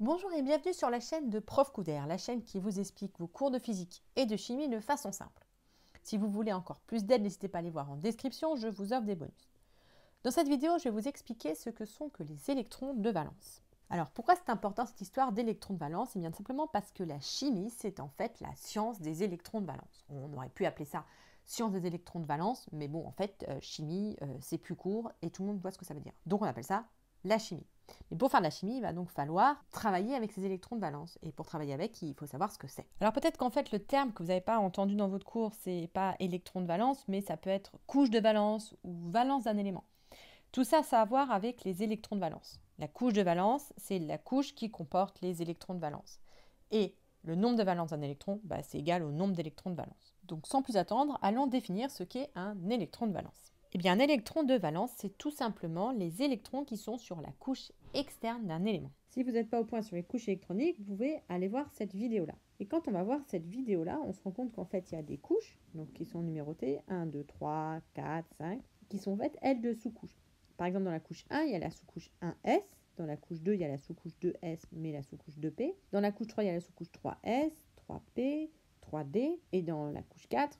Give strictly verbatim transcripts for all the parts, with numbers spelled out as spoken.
Bonjour et bienvenue sur la chaîne de Prof Couder, la chaîne qui vous explique vos cours de physique et de chimie de façon simple. Si vous voulez encore plus d'aide, n'hésitez pas à aller voir en description, je vous offre des bonus. Dans cette vidéo, je vais vous expliquer ce que sont que les électrons de valence. Alors pourquoi c'est important cette histoire d'électrons de valence? Eh bien tout simplement parce que la chimie, c'est en fait la science des électrons de valence. On aurait pu appeler ça science des électrons de valence, mais bon en fait euh, chimie euh, c'est plus court et tout le monde voit ce que ça veut dire. Donc on appelle ça la chimie. Mais pour faire de la chimie, il va donc falloir travailler avec ces électrons de valence. Et pour travailler avec, il faut savoir ce que c'est. Alors peut-être qu'en fait, le terme que vous n'avez pas entendu dans votre cours, c'est pas électron de valence, mais ça peut être couche de valence ou valence d'un élément. Tout ça, ça a à voir avec les électrons de valence. La couche de valence, c'est la couche qui comporte les électrons de valence. Et le nombre de valences d'un électron, bah, c'est égal au nombre d'électrons de valence. Donc sans plus attendre, allons définir ce qu'est un électron de valence. Eh bien, un électron de valence, c'est tout simplement les électrons qui sont sur la couche externe d'un élément. Si vous n'êtes pas au point sur les couches électroniques, vous pouvez aller voir cette vidéo-là. Et quand on va voir cette vidéo-là, on se rend compte qu'en fait, il y a des couches donc qui sont numérotées, un, deux, trois, quatre, cinq, qui sont faites, elles, de sous-couches. Par exemple, dans la couche un, il y a la sous-couche un S. Dans la couche deux, il y a la sous-couche deux S, mais la sous-couche deux P. Dans la couche trois, il y a la sous-couche trois S, trois P, trois D. Et dans la couche quatre,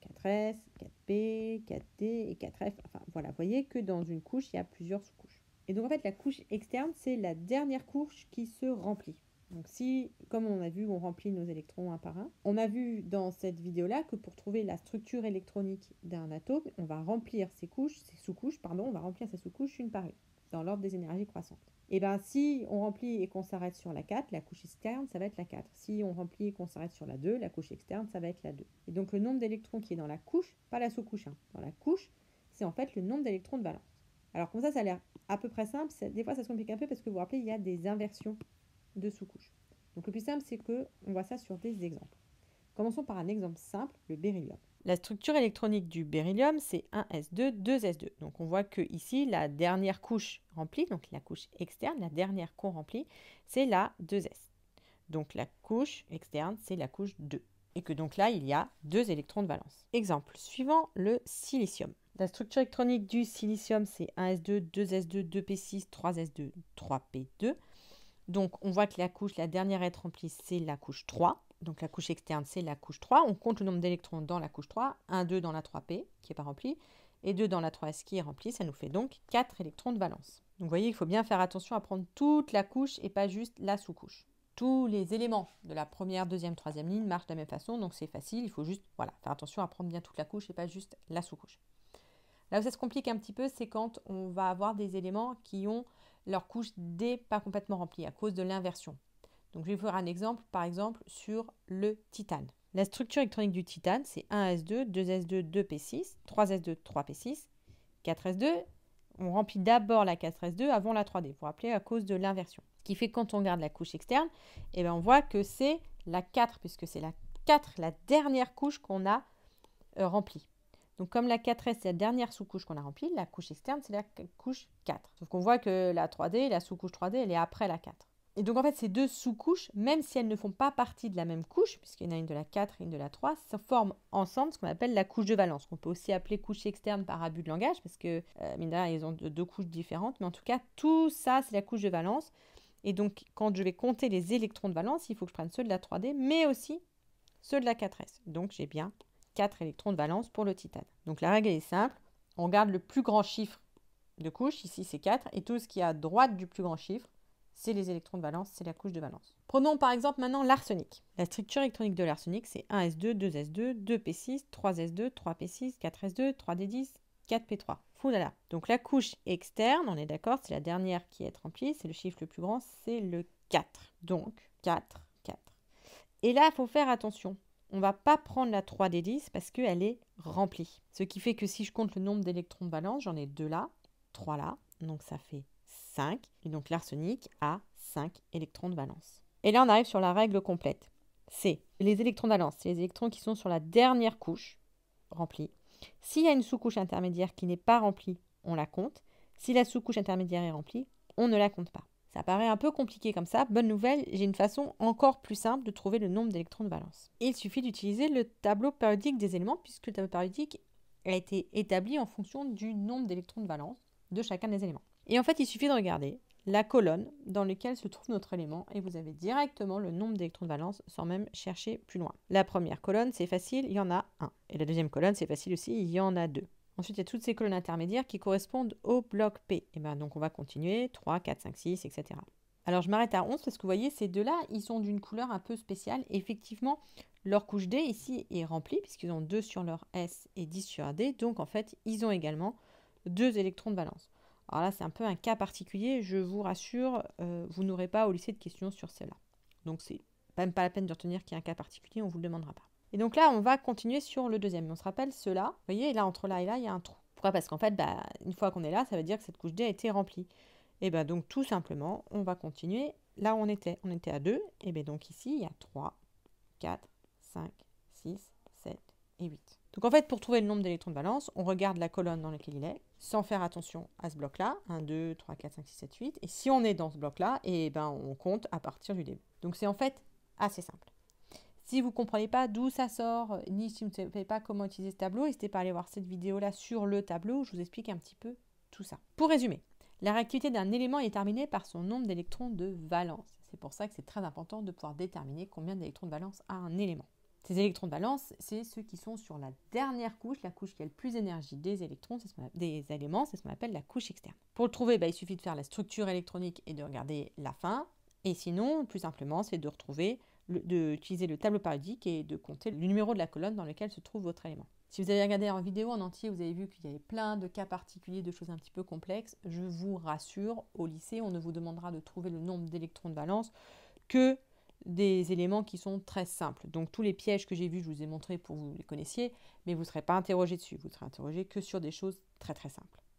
quatre S, quatre P, quatre D et quatre F. Enfin, voilà, vous voyez que dans une couche, il y a plusieurs sous-couches. Et donc, en fait, la couche externe, c'est la dernière couche qui se remplit. Donc, si, comme on a vu, on remplit nos électrons un par un, on a vu dans cette vidéo-là que pour trouver la structure électronique d'un atome, on va remplir ces couches, ces sous-couches, pardon, on va remplir ces sous-couches une par une, dans l'ordre des énergies croissantes. Et bien, si on remplit et qu'on s'arrête sur la quatre, la couche externe, ça va être la quatre. Si on remplit et qu'on s'arrête sur la deux, la couche externe, ça va être la deux. Et donc, le nombre d'électrons qui est dans la couche, pas la sous-couche, hein, dans la couche, c'est en fait le nombre d'électrons de valence. Alors, comme ça, ça a l'air à peu près simple. Des fois, ça se complique un peu parce que, vous vous rappelez, il y a des inversions de sous-couches. Donc, le plus simple, c'est qu'on voit ça sur des exemples. Commençons par un exemple simple, le beryllium. La structure électronique du beryllium, c'est un S deux, deux S deux. Donc on voit que ici la dernière couche remplie, donc la couche externe, la dernière qu'on remplit, c'est la deux S. Donc la couche externe, c'est la couche deux. Et que donc là, il y a deux électrons de valence. Exemple suivant, le silicium. La structure électronique du silicium, c'est un S deux, deux S deux, deux P six, trois S deux, trois P deux. Donc on voit que la couche, la dernière à être remplie, c'est la couche trois. Donc la couche externe, c'est la couche trois. On compte le nombre d'électrons dans la couche trois. un, deux dans la trois P, qui n'est pas remplie, et deux dans la trois S, qui est remplie. Ça nous fait donc quatre électrons de valence. Donc vous voyez, il faut bien faire attention à prendre toute la couche et pas juste la sous-couche. Tous les éléments de la première, deuxième, troisième ligne marchent de la même façon, donc c'est facile. Il faut juste voilà, faire attention à prendre bien toute la couche et pas juste la sous-couche. Là où ça se complique un petit peu, c'est quand on va avoir des éléments qui ont leur couche D pas complètement remplie à cause de l'inversion. Donc, je vais vous faire un exemple, par exemple, sur le titane. La structure électronique du titane, c'est un S deux, deux S deux, deux P six, trois S deux, trois P six, quatre S deux. On remplit d'abord la quatre S deux avant la trois D, vous vous rappelez, à cause de l'inversion. Ce qui fait que quand on regarde la couche externe, eh bien, on voit que c'est la quatre, puisque c'est la quatre, la dernière couche qu'on a euh, remplie. Donc, comme la quatre S, c'est la dernière sous-couche qu'on a remplie, la couche externe, c'est la couche quatre. Sauf qu'on voit que la trois D, la sous-couche trois D, elle est après la quatre. Et donc, en fait, ces deux sous-couches, même si elles ne font pas partie de la même couche, puisqu'il y en a une de la quatre et une de la trois, ça forme ensemble ce qu'on appelle la couche de valence, qu'on peut aussi appeler couche externe par abus de langage, parce que, euh, mine de rien, ils ont deux couches différentes. Mais en tout cas, tout ça, c'est la couche de valence. Et donc, quand je vais compter les électrons de valence, il faut que je prenne ceux de la trois D, mais aussi ceux de la quatre S. Donc, j'ai bien quatre électrons de valence pour le titane. Donc, la règle est simple. On garde le plus grand chiffre de couche, ici, c'est quatre, et tout ce qui est à droite du plus grand chiffre, c'est les électrons de valence, c'est la couche de valence. Prenons par exemple maintenant l'arsenic. La structure électronique de l'arsenic, c'est un S deux, deux S deux, deux P six, trois S deux, trois P six, quatre S deux, trois D dix, quatre P trois. Foudala. Donc la couche externe, on est d'accord, c'est la dernière qui est remplie, c'est le chiffre le plus grand, c'est le quatre. Donc quatre, quatre. Et là, il faut faire attention. On ne va pas prendre la trois D dix parce qu'elle est remplie. Ce qui fait que si je compte le nombre d'électrons de valence, j'en ai deux là, trois là, donc ça fait cinq, et donc l'arsenic a cinq électrons de valence. Et là, on arrive sur la règle complète. C'est les électrons de valence, c'est les électrons qui sont sur la dernière couche remplie. S'il y a une sous-couche intermédiaire qui n'est pas remplie, on la compte. Si la sous-couche intermédiaire est remplie, on ne la compte pas. Ça paraît un peu compliqué comme ça. Bonne nouvelle, j'ai une façon encore plus simple de trouver le nombre d'électrons de valence. Il suffit d'utiliser le tableau périodique des éléments, puisque le tableau périodique a été établi en fonction du nombre d'électrons de valence de chacun des éléments. Et en fait, il suffit de regarder la colonne dans laquelle se trouve notre élément et vous avez directement le nombre d'électrons de valence sans même chercher plus loin. La première colonne, c'est facile, il y en a un. Et la deuxième colonne, c'est facile aussi, il y en a deux. Ensuite, il y a toutes ces colonnes intermédiaires qui correspondent au bloc P. Et bien, donc, on va continuer, trois, quatre, cinq, six, et cetera. Alors, je m'arrête à onze parce que vous voyez, ces deux-là, ils sont d'une couleur un peu spéciale. Effectivement, leur couche D ici est remplie puisqu'ils ont deux sur leur S et dix sur leur D. Donc, en fait, ils ont également deux électrons de valence. Alors là, c'est un peu un cas particulier. Je vous rassure, euh, vous n'aurez pas au lycée de questions sur celle-là. Donc, c'est même pas la peine de retenir qu'il y a un cas particulier, on ne vous le demandera pas. Et donc là, on va continuer sur le deuxième. On se rappelle cela. Vous voyez, là, entre là et là, il y a un trou. Pourquoi? Parce qu'en fait, bah, une fois qu'on est là, ça veut dire que cette couche D a été remplie. Et bien, donc, tout simplement, on va continuer là où on était. On était à deux. Et bien, donc, ici, il y a trois, quatre, cinq, six, sept et huit. Donc, en fait, pour trouver le nombre d'électrons de valence, on regarde la colonne dans laquelle il est, sans faire attention à ce bloc-là. un, deux, trois, quatre, cinq, six, sept, huit. Et si on est dans ce bloc-là, et ben on compte à partir du début. Donc, c'est en fait assez simple. Si vous ne comprenez pas d'où ça sort, ni si vous ne savez pas comment utiliser ce tableau, n'hésitez pas à aller voir cette vidéo-là sur le tableau où je vous explique un petit peu tout ça. Pour résumer, la réactivité d'un élément est déterminée par son nombre d'électrons de valence. C'est pour ça que c'est très important de pouvoir déterminer combien d'électrons de valence a un élément. Ces électrons de valence, c'est ceux qui sont sur la dernière couche, la couche qui a le plus d'énergie des électrons, c'est ce qu'on appelle, des éléments, c'est ce qu'on appelle la couche externe. Pour le trouver, bah, il suffit de faire la structure électronique et de regarder la fin. Et sinon, plus simplement, c'est de retrouver, d'utiliser le tableau périodique et de compter le numéro de la colonne dans laquelle se trouve votre élément. Si vous avez regardé en vidéo en entier, vous avez vu qu'il y avait plein de cas particuliers, de choses un petit peu complexes. Je vous rassure, au lycée, on ne vous demandera de trouver le nombre d'électrons de valence que des éléments qui sont très simples. Donc tous les pièges que j'ai vus, je vous ai montrés pour que vous les connaissiez, mais vous ne serez pas interrogé dessus. Vous serez interrogé que sur des choses très très simples.